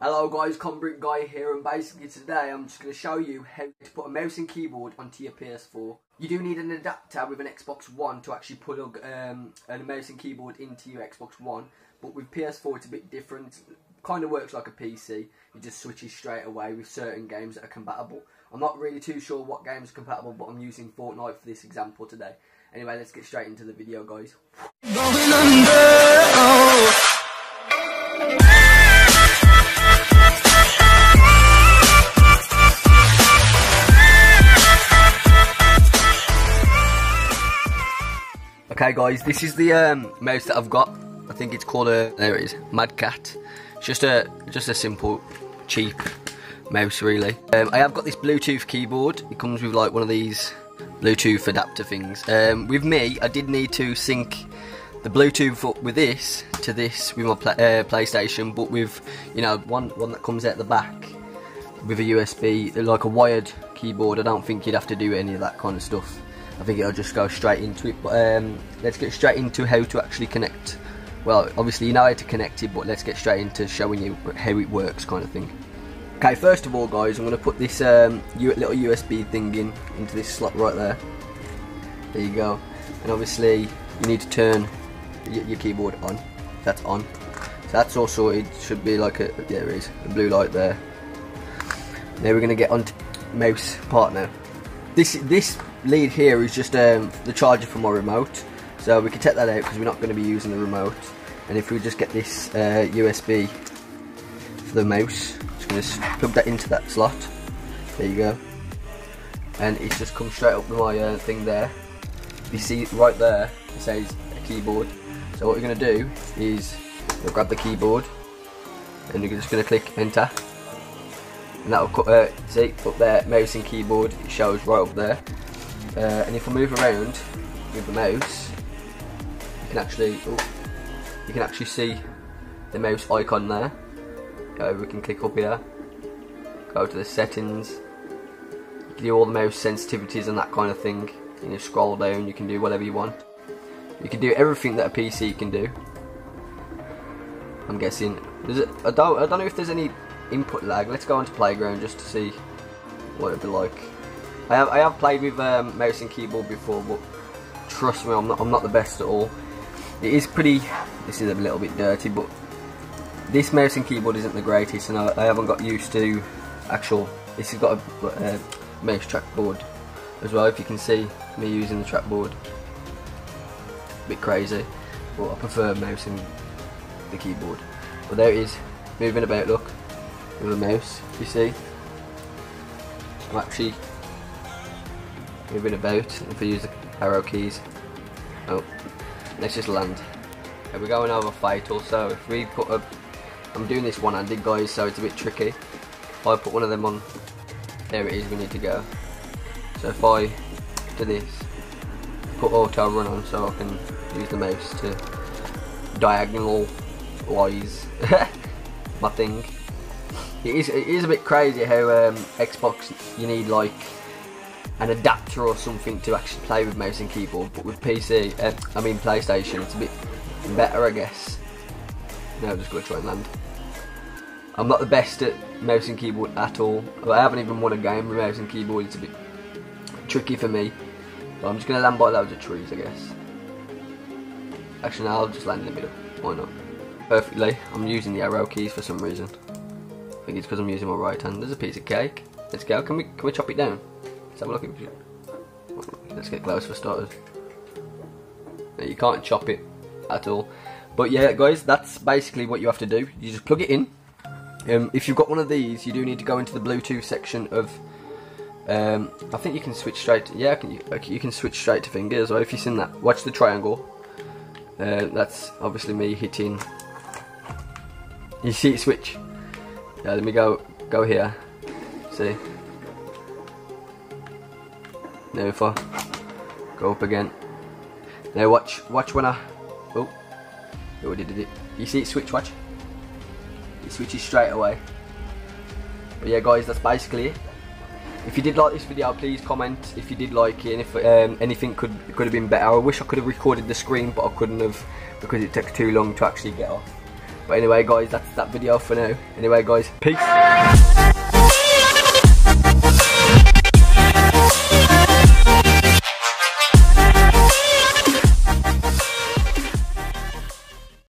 Hello guys, ConBritGuy here, and basically today I'm just going to show you how to put a mouse and keyboard onto your PS4. You do need an adapter with an Xbox One to actually plug a mouse and keyboard into your Xbox One, but with PS4 it's a bit different. It kind of works like a PC, it just switches straight away with certain games that are compatible. I'm not really too sure what games are compatible, but I'm using Fortnite for this example today. Anyway, let's get straight into the video guys. Okay guys, this is the mouse that I've got. I think it's called a, there it is, Mad Cat. It's just a simple, cheap mouse really. I have got this Bluetooth keyboard. It comes with like one of these Bluetooth adapter things. With me, I did need to sync the Bluetooth up with this to this with my PlayStation, but with, you know, one that comes out the back with a USB, like a wired keyboard. I don't think you'd have to do any of that kind of stuff. I think it'll just go straight into it, but let's get straight into how to actually connect. Well, obviously you know how to connect it, but let's get straight into showing you how it works kind of thing. Okay, first of all guys, I'm going to put this little USB thing into this slot right there. There you go. And obviously you need to turn your keyboard on. That's on. So that's all sorted. Should be like a, yeah, there it is, a blue light there. Now we're going to get onto mouse part now. This lead here is just the charger for my remote, so we can take that out because we're not going to be using the remote. And if we just get this USB for the mouse, just going to plug that into that slot. There you go. And it's just come straight up with my thing there. You see right there it says a keyboard. So what we're going to do is we'll grab the keyboard and we're just going to click enter. And that'll cut, see, up there, mouse and keyboard, it shows right up there. And if I move around with the mouse, you can actually, see the mouse icon there. We can click up here, go to the settings. You can do all the mouse sensitivities and that kind of thing. You can scroll down, you can do whatever you want. You can do everything that a PC can do. I'm guessing. I don't know if there's any input lag. Let's go onto Playground just to see what it'd be like. I have played with mouse and keyboard before, but trust me, I'm not the best at all. It is pretty. This is a little bit dirty, but this mouse and keyboard isn't the greatest, and I haven't got used to actual. This has got a mouse trackboard as well. If you can see me using the trackboard, a bit crazy, but I prefer mouse and the keyboard. But there it is, moving about. Look. With a mouse, you see, I'm actually moving about. If I use the arrow keys, oh, let's just land. Okay, we're going over fatal, so if we put a, I'm doing this one-handed guys, so it's a bit tricky. If I put one of them on, there it is, we need to go. So if I do this, put auto run on so I can use the mouse to diagonalise my thing. It is a bit crazy how Xbox, you need like an adapter or something to actually play with mouse and keyboard, but with PC, I mean PlayStation, it's a bit better I guess. Now I'm just going to try and land. I'm not the best at mouse and keyboard at all. I haven't even won a game with mouse and keyboard, it's a bit tricky for me. But I'm just going to land by loads of trees I guess. Actually no, I'll just land in the middle, why not? Perfectly, I'm using the arrow keys for some reason. I think it's because I'm using my right hand. There's a piece of cake. Let's go. Can we chop it down? Let's have a look at it. Let's get close for starters. No, you can't chop it at all. But yeah, guys, that's basically what you have to do. You just plug it in. If you've got one of these, you do need to go into the Bluetooth section of. I think you can switch straight. You can switch straight to fingers. Or if you've seen that, watch the triangle. That's obviously me hitting. You see it switch. Yeah, let me go here. See. Now if I go up again. Now watch when I. Oh, it already did it. You see it switch? Watch. It switches straight away. But yeah, guys, that's basically it. If you did like this video, please comment if you did like it, and if anything could have been better. I wish I could have recorded the screen, but I couldn't have because it took too long to actually get off. But anyway guys, that's that video for now. Anyway guys, peace.